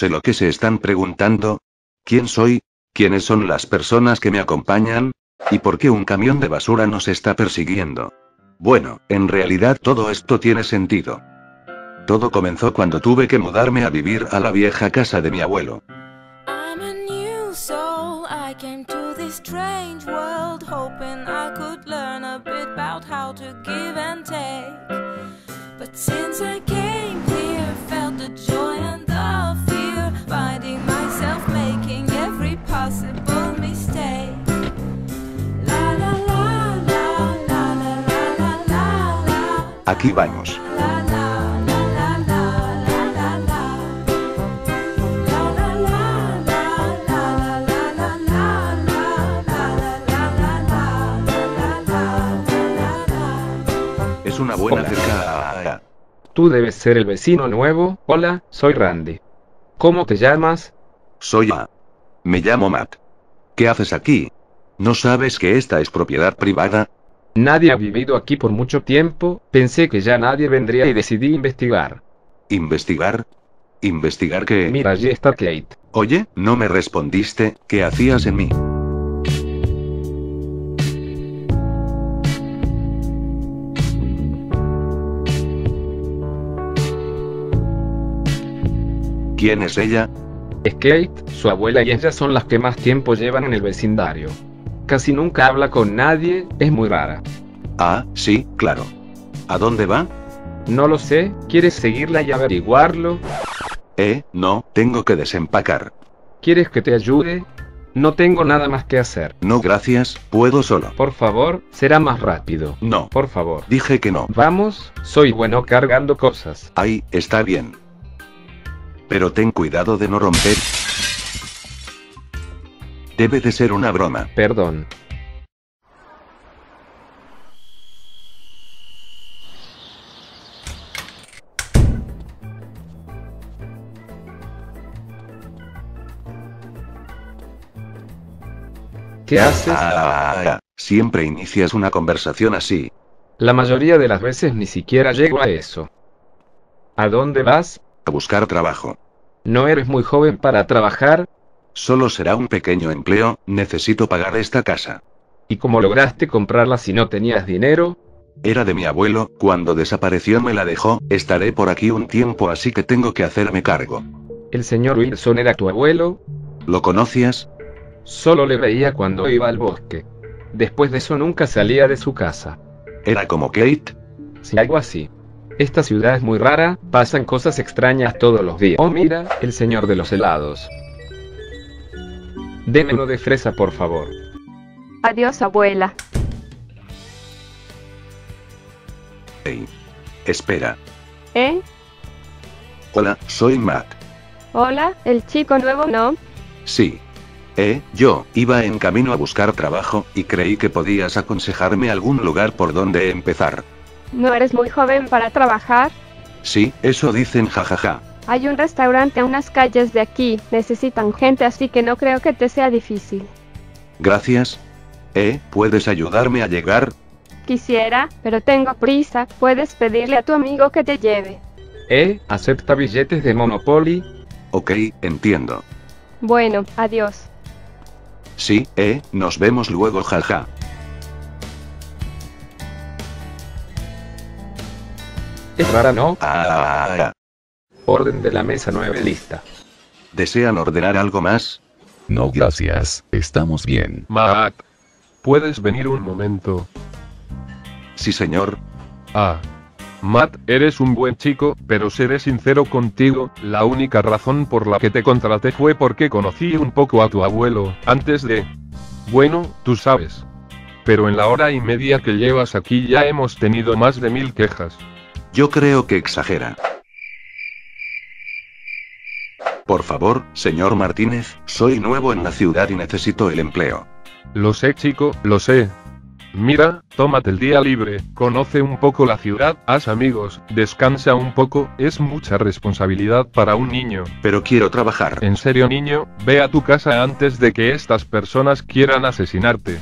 Sé lo que se están preguntando. ¿Quién soy? ¿Quiénes son las personas que me acompañan? ¿Y por qué un camión de basura nos está persiguiendo? Bueno, en realidad todo esto tiene sentido. Todo comenzó cuando tuve que mudarme a vivir a la vieja casa de mi abuelo. Aquí vamos. Es una buena cerca. Tú debes ser el vecino nuevo. Hola, soy Randy. ¿Cómo te llamas? Me llamo Matt. ¿Qué haces aquí? ¿No sabes que esta es propiedad privada? Nadie ha vivido aquí por mucho tiempo, pensé que ya nadie vendría y decidí investigar. ¿Investigar? ¿Investigar qué? Mira, allí está Kate. Oye, no me respondiste, ¿qué hacías en mí? ¿Quién es ella? Es Kate, su abuela y ella son las que más tiempo llevan en el vecindario. Casi nunca habla con nadie, es muy rara. Ah, sí, claro. ¿A dónde va? No lo sé, ¿quieres seguirla y averiguarlo? No, tengo que desempacar. ¿Quieres que te ayude? No tengo nada más que hacer. No, gracias, puedo solo. Por favor, será más rápido. No. Por favor. Dije que no. Vamos, soy bueno cargando cosas. Ay, está bien. Pero ten cuidado de no romper... Debe de ser una broma. Perdón. ¿Qué haces? Siempre inicias una conversación así. La mayoría de las veces ni siquiera llego a eso. ¿A dónde vas? A buscar trabajo. ¿No eres muy joven para trabajar? Solo será un pequeño empleo, necesito pagar esta casa. ¿Y cómo lograste comprarla si no tenías dinero? Era de mi abuelo, cuando desapareció me la dejó, estaré por aquí un tiempo así que tengo que hacerme cargo. ¿El señor Wilson era tu abuelo? ¿Lo conocías? Solo le veía cuando iba al bosque. Después de eso nunca salía de su casa. ¿Era como Kate? Sí, algo así. Esta ciudad es muy rara, pasan cosas extrañas todos los días. Oh mira, el señor de los helados. Deme uno de fresa, por favor. Adiós, abuela. Hey. Espera. Hola, soy Matt. Hola, ¿el chico nuevo, no? Sí. Yo iba en camino a buscar trabajo, y creí que podías aconsejarme algún lugar por donde empezar. ¿No eres muy joven para trabajar? Sí, eso dicen, jajaja. Hay un restaurante a unas calles de aquí, necesitan gente así que no creo que te sea difícil. Gracias. ¿Puedes ayudarme a llegar? Quisiera, pero tengo prisa, puedes pedirle a tu amigo que te lleve. ¿Acepta billetes de Monopoly? Ok, entiendo. Bueno, adiós. Sí, nos vemos luego, jaja. Es rara, ¿no? Orden de la mesa 9 lista. ¿Desean ordenar algo más? No, gracias, estamos bien. Matt, ¿puedes venir un momento? Sí, señor. Matt, eres un buen chico, pero seré sincero contigo, la única razón por la que te contraté fue porque conocí un poco a tu abuelo, antes de... Bueno, tú sabes. Pero en la hora y media que llevas aquí ya hemos tenido más de 1000 quejas. Yo creo que exagera. Por favor, señor Martínez, soy nuevo en la ciudad y necesito el empleo. Lo sé, chico, lo sé. Mira, tómate el día libre, conoce un poco la ciudad, haz amigos, descansa un poco, es mucha responsabilidad para un niño. Pero quiero trabajar. En serio, niño, ve a tu casa antes de que estas personas quieran asesinarte.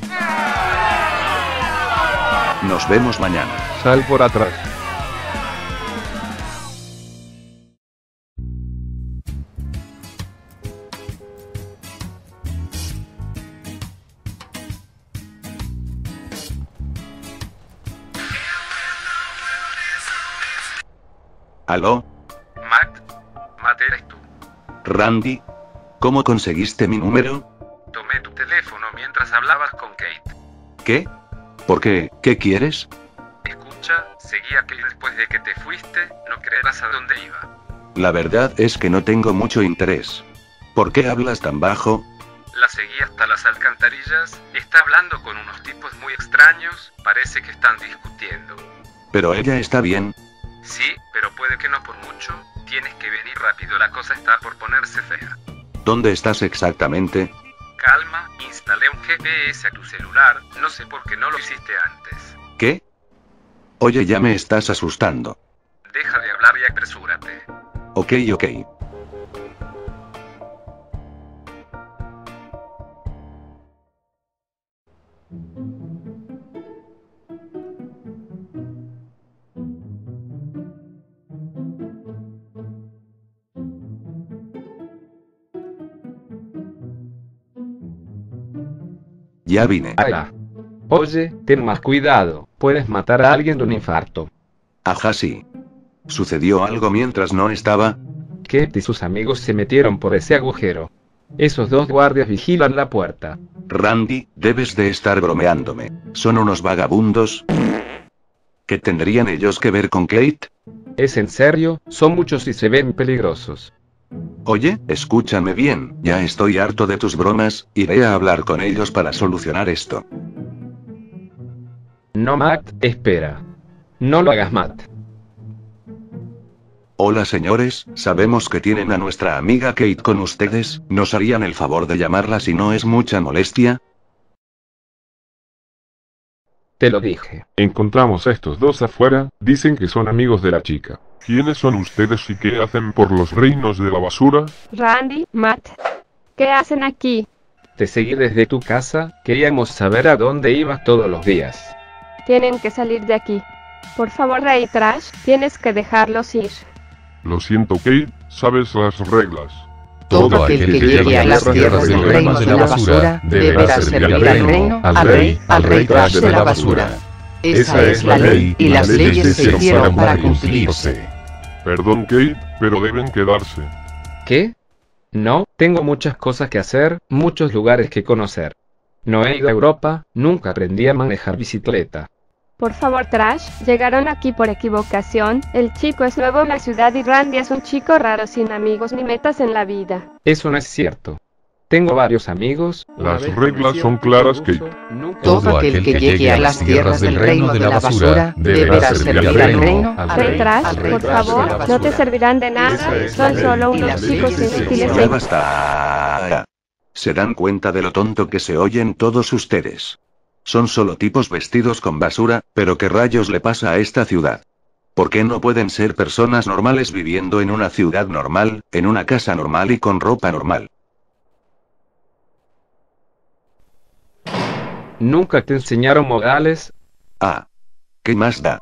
Nos vemos mañana. Sal por atrás. ¿Aló? Matt, ¿eres tú? Randy, ¿cómo conseguiste mi número? Tomé tu teléfono mientras hablabas con Kate. ¿Qué? ¿Por qué? ¿Qué quieres? Escucha, seguí a Kate después de que te fuiste, no creerás a dónde iba. La verdad es que no tengo mucho interés. ¿Por qué hablas tan bajo? La seguí hasta las alcantarillas, está hablando con unos tipos muy extraños, parece que están discutiendo. ¿Pero ella está bien? Sí, pero puede que no por mucho, tienes que venir rápido, la cosa está por ponerse fea. ¿Dónde estás exactamente? Calma, instalé un GPS a tu celular, no sé por qué no lo hiciste antes. ¿Qué? Oye, ya me estás asustando. Deja de hablar y apresúrate. Ok. Ya vine. Allá. Oye, ten más cuidado, puedes matar a alguien de un infarto. Ajá, sí. ¿Sucedió algo mientras no estaba? Kate y sus amigos se metieron por ese agujero. Esos dos guardias vigilan la puerta. Randy, debes de estar bromeándome. Son unos vagabundos. ¿Qué tendrían ellos que ver con Kate? Es en serio, son muchos y se ven peligrosos. Oye, escúchame bien, ya estoy harto de tus bromas, iré a hablar con ellos para solucionar esto. No, Matt, espera. No lo hagas, Matt. Hola señores, sabemos que tienen a nuestra amiga Kate con ustedes, ¿nos harían el favor de llamarla si no es mucha molestia? Te lo dije. Encontramos a estos dos afuera, dicen que son amigos de la chica. ¿Quiénes son ustedes y qué hacen por los reinos de la basura? Randy, Matt, ¿qué hacen aquí? Te seguí desde tu casa, queríamos saber a dónde ibas todos los días. Tienen que salir de aquí. Por favor, Rey Trash, tienes que dejarlos ir. Lo siento, Kate, sabes las reglas. Todo aquel que llegue a las tierras del reino de la basura deberá servir al reino, al Rey Trash de la basura. Esa es la ley, y las leyes se hicieron para cumplirse. Perdón, Kate, pero deben quedarse. ¿Qué? No, tengo muchas cosas que hacer, muchos lugares que conocer. No he ido a Europa, nunca aprendí a manejar bicicleta. Por favor, Trash, llegaron aquí por equivocación, el chico es nuevo en la ciudad y Randy es un chico raro sin amigos ni metas en la vida. Eso no es cierto. Tengo varios amigos. Las reglas son claras, Kate. Todo aquel que llegue a las tierras del reino de la basura deberá servir al reino. Rey Trash, por favor, no te servirán de nada, son solo unos chicos inútiles. Ya basta. Se dan cuenta de lo tonto que se oyen todos ustedes. Son solo tipos vestidos con basura, pero ¿qué rayos le pasa a esta ciudad? ¿Por qué no pueden ser personas normales viviendo en una ciudad normal, en una casa normal y con ropa normal? ¿Nunca te enseñaron modales? Ah. ¿Qué más da?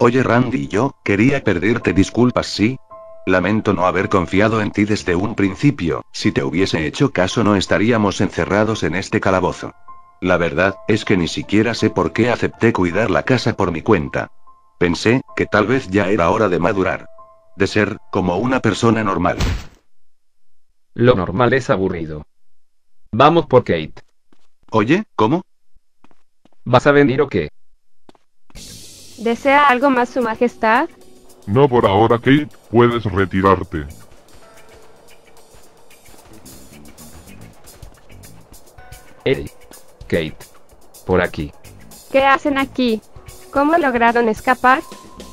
Oye Randy, yo quería pedirte disculpas, ¿sí? Lamento no haber confiado en ti desde un principio, si te hubiese hecho caso no estaríamos encerrados en este calabozo. La verdad, es que ni siquiera sé por qué acepté cuidar la casa por mi cuenta. Pensé, que tal vez ya era hora de madurar. De ser, como una persona normal. Lo normal es aburrido. Vamos por Kate. Oye, ¿cómo? ¿Vas a venir o qué? ¿Desea algo más su majestad? No por ahora, Kate, puedes retirarte. Hey, Kate, por aquí. ¿Qué hacen aquí? ¿Cómo lograron escapar?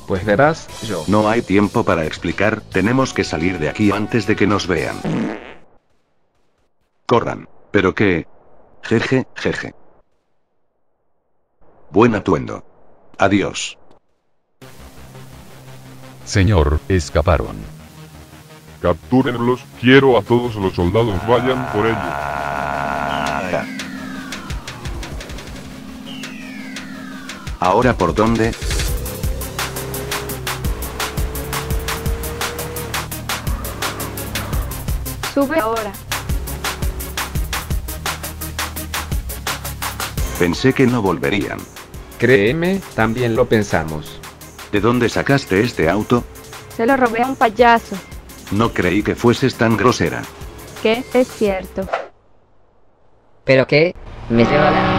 Pues verás, yo... No hay tiempo para explicar, tenemos que salir de aquí antes de que nos vean. Corran. ¿Pero qué? Jeje. Buen atuendo. Adiós. Señor, escaparon. Captúrenlos, quiero a todos los soldados, vayan por ellos. ¿Ahora por dónde? Sube ahora. Pensé que no volverían. Créeme, también lo pensamos. ¿De dónde sacaste este auto? Se lo robé a un payaso. No creí que fueses tan grosera. ¿Qué? Es cierto. ¿Pero qué? Me lleva la...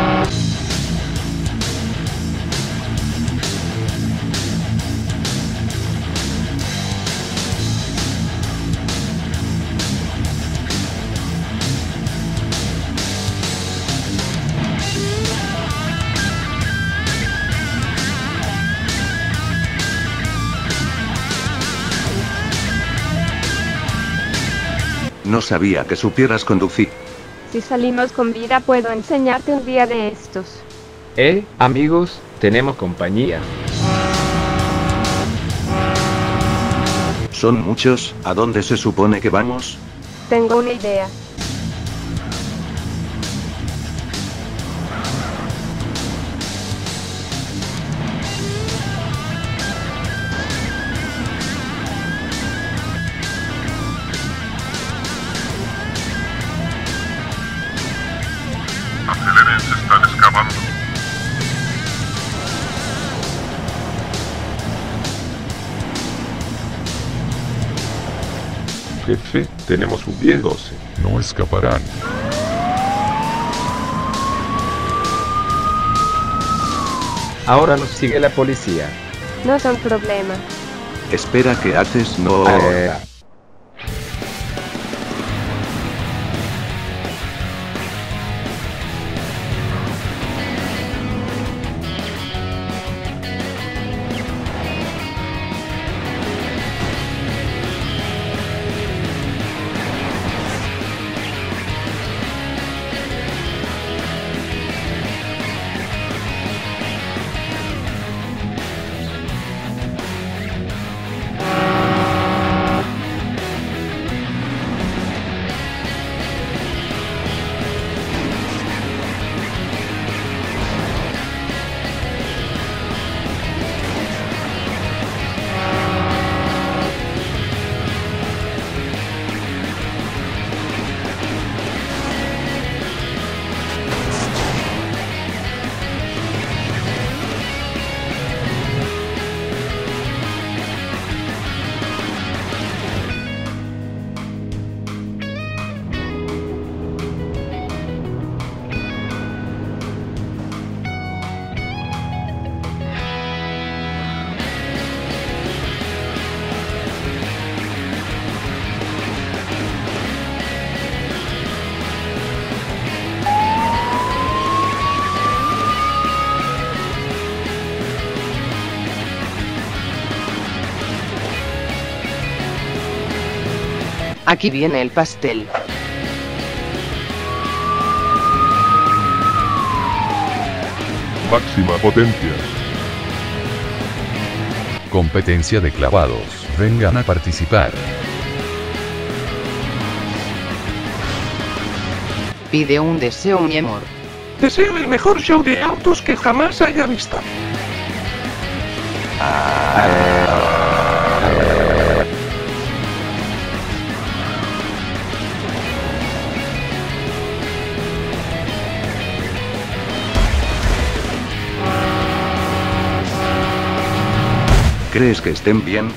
No sabía que supieras conducir. Si salimos con vida puedo enseñarte un día de estos. Amigos, tenemos compañía. ¿Son muchos? ¿A dónde se supone que vamos? Tengo una idea. Jefe, tenemos un 10-12. No escaparán. Ahora nos sigue la policía. No son problema. Espera, ¿qué haces? No... Aquí viene el pastel. Máxima potencia. Competencia de clavados. Vengan a participar. Pide un deseo, mi amor. Deseo el mejor show de autos que jamás haya visto. ¿Crees que estén bien?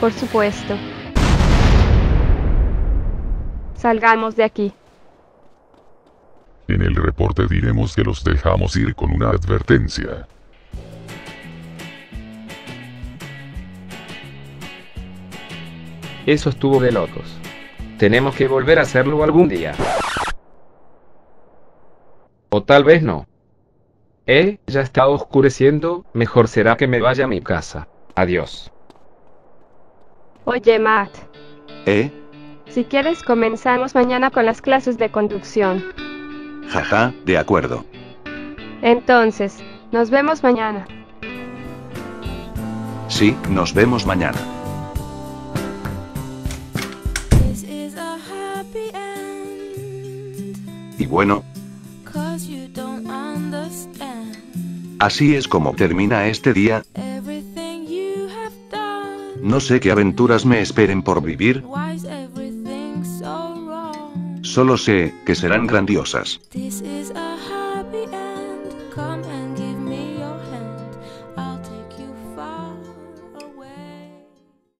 Por supuesto. Salgamos de aquí. En el reporte diremos que los dejamos ir con una advertencia. Eso estuvo de locos. Tenemos que volver a hacerlo algún día. O tal vez no. Ya está oscureciendo, mejor será que me vaya a mi casa. Adiós. Oye, Matt. Si quieres comenzamos mañana con las clases de conducción. Jaja, de acuerdo. Entonces, nos vemos mañana. Sí, nos vemos mañana. Y bueno, así es como termina este día. No sé qué aventuras me esperen por vivir. Solo sé que serán grandiosas.